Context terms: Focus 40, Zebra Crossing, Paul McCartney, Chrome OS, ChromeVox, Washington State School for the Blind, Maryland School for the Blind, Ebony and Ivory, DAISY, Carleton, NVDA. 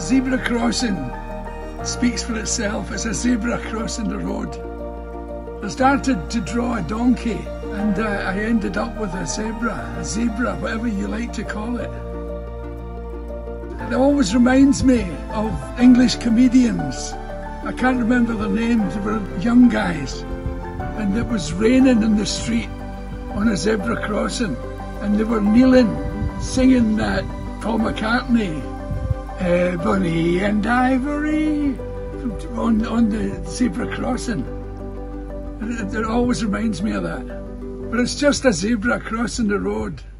Zebra Crossing speaks for itself. It's a zebra crossing the road. I started to draw a donkey and I ended up with a zebra, whatever you like to call it. It always reminds me of English comedians. I can't remember their names, they were young guys. And it was raining in the street on a zebra crossing and they were kneeling, singing that Paul McCartney, Ebony and Ivory, on the zebra crossing. It always reminds me of that. But it's just a zebra crossing the road.